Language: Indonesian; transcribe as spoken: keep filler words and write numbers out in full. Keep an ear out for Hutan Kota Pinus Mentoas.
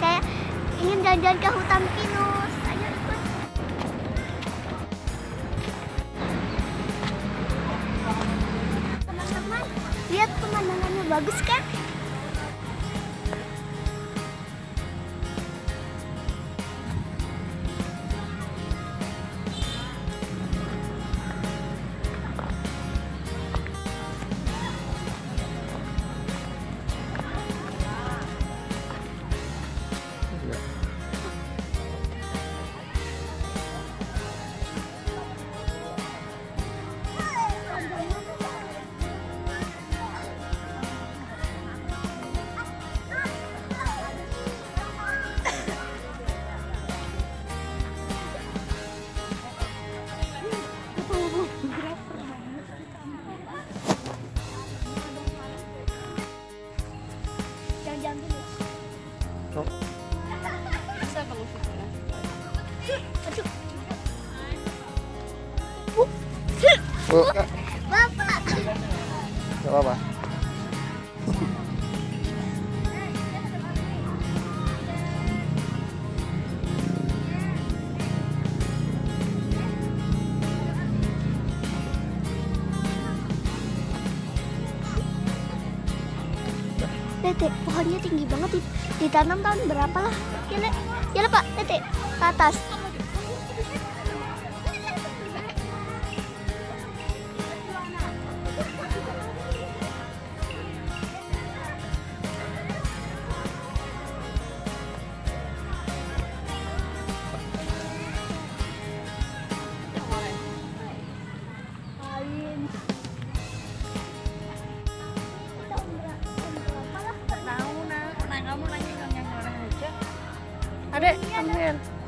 Saya ingin jalan-jalan ke hutan pinus. Ayo ikut. Teman-teman, lihat pemandangannya bagus kan? Bapak. Gak apa-apa. Tete, pohonnya tinggi banget, ditanam tahun berapa lah? Ya, Le. Ya, Le, Pak. Tete, ke atas. Adek, ambil.